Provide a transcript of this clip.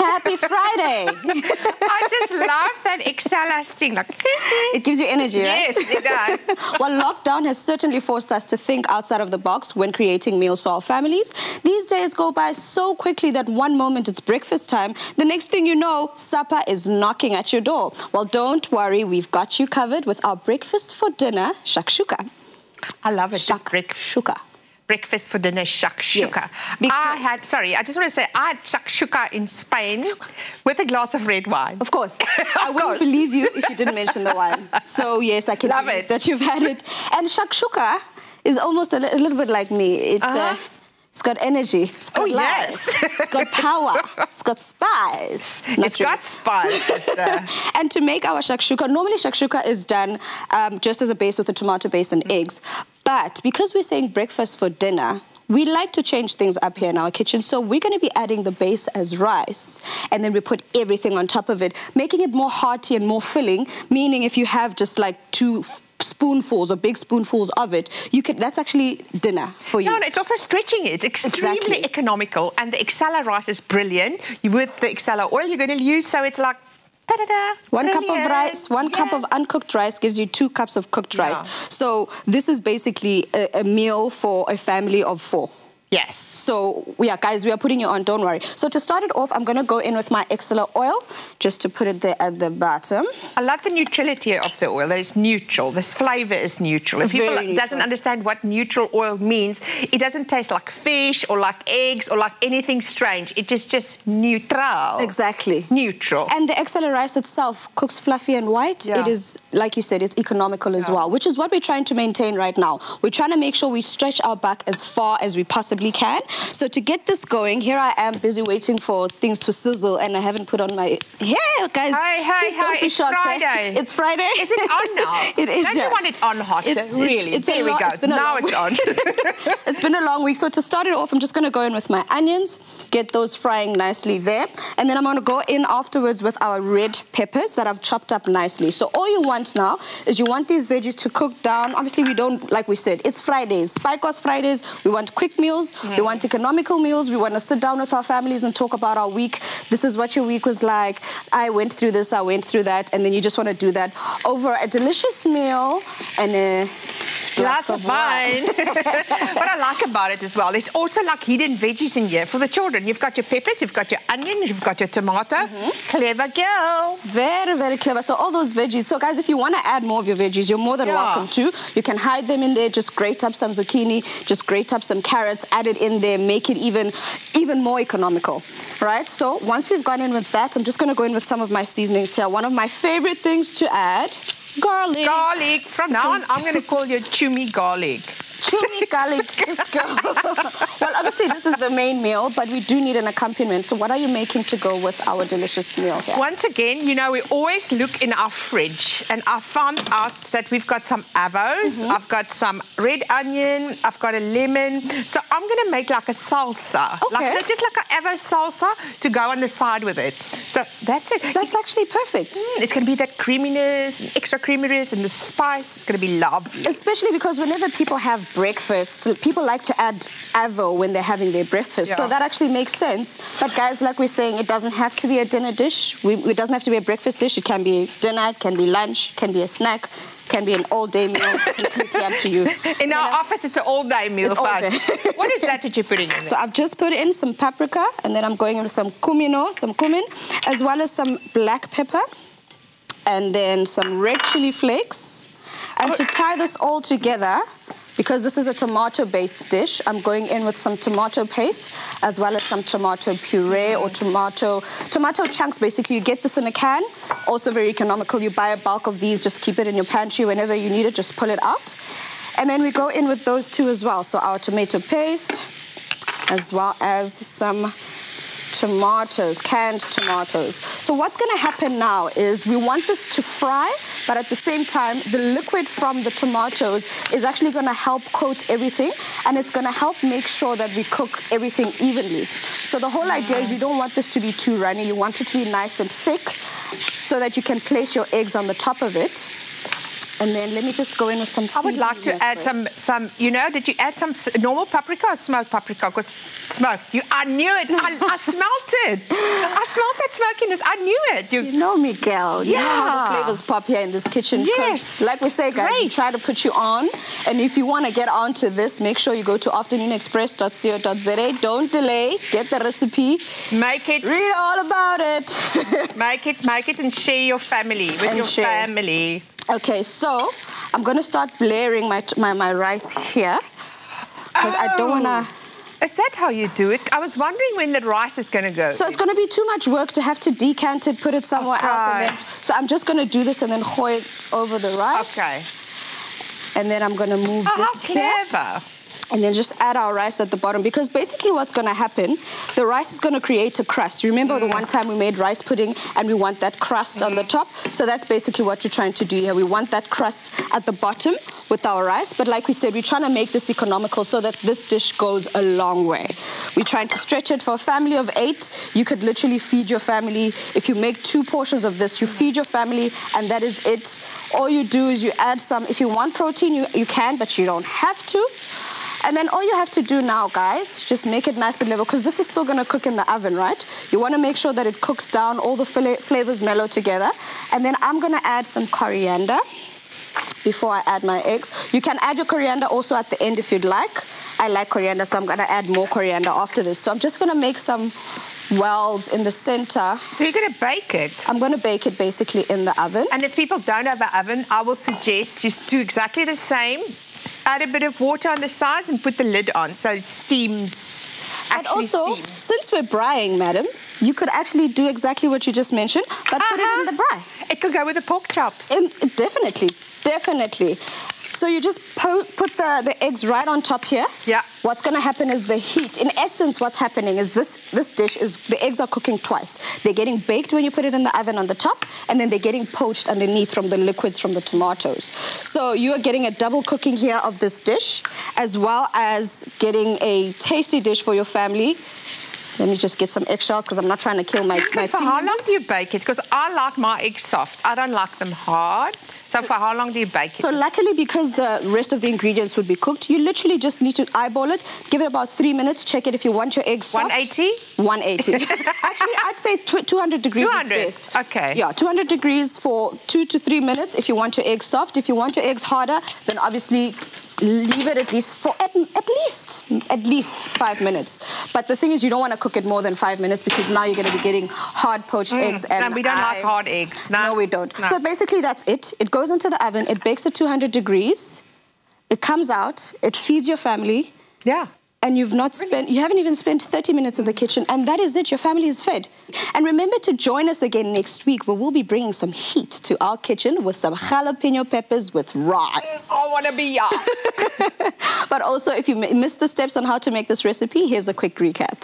Happy Friday. I just love that Excella thing. Like, it gives you energy, right? Yes, it does. Well, lockdown has certainly forced us to think outside of the box when creating meals for our families. These days go by so quickly that one moment it's breakfast time, the next thing you know, supper is knocking at your door. Well, don't worry, we've got you covered with our breakfast for dinner, shakshuka. I love it. Shakshuka. Breakfast for dinner, shakshuka. Yes, I had, sorry, I just want to say, I had shakshuka in Spain with a glass of red wine. Of course. I wouldn't believe you if you didn't mention the wine. So, yes, I can believe that you've had it. And shakshuka is almost a little bit like me. It's got energy. It's got life. Yes. It's got power. It's got spice. It's got spice, sister. And to make our shakshuka, normally shakshuka is done just as a base with a tomato base and eggs. But because we're saying breakfast for dinner, we like to change things up here in our kitchen. So we're going to be adding the base as rice, and then we put everything on top of it, making it more hearty and more filling, meaning if you have just like two spoonfuls or big spoonfuls of it, you can. That's actually dinner for you. No, it's also stretching it. It's extremely economical. And the Excella rice is brilliant. With the Excella oil you're going to use, so it's like, One cup of uncooked rice gives you 2 cups of cooked rice. So this is basically a meal for a family of 4. Yes. So, yeah, guys, we are putting you on, don't worry. So to start it off, I'm going to go in with my Excella oil, just to put it there at the bottom. I love the neutrality of the oil, that it's neutral. This flavour is neutral. If people doesn't understand what neutral oil means, it doesn't taste like fish or like eggs or like anything strange. It is just neutral. Exactly. Neutral. And the Excella rice itself cooks fluffy and white. Yeah. It is, like you said, it's economical as well, which is what we're trying to maintain right now. We're trying to make sure we stretch our back as far as we possibly can. So to get this going, here I am busy waiting for things to sizzle, and I haven't put on my... Yeah, guys. Hi, it's Friday. It's Friday. Is it on now? It is. Don't you want it on hot? Really? There we go. Now it's on. It's been a long week. So to start it off, I'm just going to go in with my onions, get those frying nicely there, and then I'm going to go in afterwards with our red peppers that I've chopped up nicely. So all you want now is you want these veggies to cook down. Obviously, we don't, like we said, it's Fridays. Spykos Fridays. We want quick meals. We want economical meals. We want to sit down with our families and talk about our week. This is what your week was like. I went through this, I went through that. And then you just want to do that over a delicious meal and a glass of wine. What I like about it as well, it's also like hidden veggies in here for the children. You've got your peppers, you've got your onions, you've got your tomato. Clever girl. Very, very clever. So all those veggies. So guys, if you want to add more of your veggies, you're more than welcome to. You can hide them in there. Just grate up some zucchini. Just grate up some carrots. Add it in there, make it even more economical, right? So once we've gone in with that, I'm just going to go in with some of my seasonings here. One of my favorite things to add, garlic. Garlic. From now on, I'm going to call you Chumi Garlic. Chumi Garlic. Well, obviously, this is the main meal, but we do need an accompaniment. So what are you making to go with our delicious meal here? Once again, you know, we always look in our fridge, and I found out that we've got some avos, I've got some red onion, I've got a lemon. So I'm going to make like a salsa, just like an avo salsa to go on the side with it. So that's it. That's actually perfect. It's going to be that creaminess, extra creaminess, and the spice. It's going to be lovely. Especially because whenever people have breakfast, people like to add avo when they're having their breakfast, so that actually makes sense. But guys, like we're saying, it doesn't have to be a dinner dish. It doesn't have to be a breakfast dish. It can be dinner, it can be lunch, it can be a snack, it can be an all-day meal. It's completely up to you. In our office, it's an all-day meal. It's all day. What is that you put in there? So I've just put in some paprika, and then I'm going in with some cumin, as well as some black pepper, and then some red chili flakes. And to tie this all together, because this is a tomato-based dish, I'm going in with some tomato paste as well as some tomato puree or tomato chunks. Basically, you get this in a can. Also very economical. You buy a bulk of these, just keep it in your pantry. Whenever you need it, just pull it out. And then we go in with those two as well. So our tomato paste as well as some tomatoes, canned tomatoes. So what's going to happen now is we want this to fry, but at the same time, the liquid from the tomatoes is actually going to help coat everything, and it's going to help make sure that we cook everything evenly. So the whole idea is you don't want this to be too runny. You want it to be nice and thick so that you can place your eggs on the top of it. And then let me just go in with some seasoning. I would like to add some, you know, did you add some normal paprika or smoked paprika? Because smoked. I knew it. I smelt it. I smelled that smokiness. I knew it. You know me, girl. Yeah. You know how the flavors pop here in this kitchen. Yes. Like we say, guys, we try to put you on. And if you want to get on to this, make sure you go to afternoonexpress.co.za. Don't delay. Get the recipe. Make it. Read all about it. Make it, and share your family. With your family. Okay, so I'm going to start blaring my rice here. Because I don't want to... Is that how you do it? I was wondering when the rice is going to go. So it's going to be too much work to have to decant it, put it somewhere else. And then, so I'm just going to do this and then pour it over the rice. Okay. And then I'm going to move this here. Clever. And then just add our rice at the bottom. Because basically what's going to happen, the rice is going to create a crust. Remember the one time we made rice pudding and we want that crust on the top? So that's basically what we're trying to do here. We want that crust at the bottom with our rice. But like we said, we're trying to make this economical so that this dish goes a long way. We're trying to stretch it for a family of 8. You could literally feed your family. If you make 2 portions of this, you feed your family and that is it. All you do is you add some, if you want protein, you can, but you don't have to. And then all you have to do now, guys, just make it nice and level, because this is still going to cook in the oven, right? You want to make sure that it cooks down, all the flavors mellow together. And then I'm going to add some coriander before I add my eggs. You can add your coriander also at the end if you'd like. I like coriander, so I'm going to add more coriander after this. So I'm just going to make some wells in the center. So you're going to bake it? I'm going to bake it basically in the oven. And if people don't have an oven, I will suggest just do exactly the same. Add a bit of water on the sides and put the lid on so it steams. Actually, since we're braaiing, madam, you could actually do exactly what you just mentioned, but put it in the braai. It could go with the pork chops. Definitely. So you just put the eggs right on top here. Yeah. What's going to happen is the heat. In essence, what's happening is this dish is, the eggs are cooking twice. They're getting baked when you put it in the oven on the top, and then they're getting poached underneath from the liquids from the tomatoes. So you are getting a double cooking here of this dish, as well as getting a tasty dish for your family. Let me just get some eggshells because I'm not trying to kill my team. For how long do you bake it? Because I like my eggs soft. I don't like them hard. So for how long do you bake it? So luckily, because the rest of the ingredients would be cooked, you literally just need to eyeball it. Give it about 3 minutes. Check it if you want your eggs soft. 180? 180. Actually, I'd say 200 degrees is best. Okay. Yeah, 200 degrees for 2 to 3 minutes if you want your eggs soft. If you want your eggs harder, then obviously... leave it at least for at least 5 minutes. But the thing is, you don't want to cook it more than 5 minutes because now you're going to be getting hard poached eggs. And we don't like hard eggs. No, we don't. No. So basically, that's it. It goes into the oven. It bakes at 200 degrees. It comes out. It feeds your family. Yeah. And you've not spent, you haven't even spent 30 minutes in the kitchen, and that is it, your family is fed. And remember to join us again next week, where we'll be bringing some heat to our kitchen with some jalapeno peppers with rice. I want to be young. But also, if you missed the steps on how to make this recipe, here's a quick recap.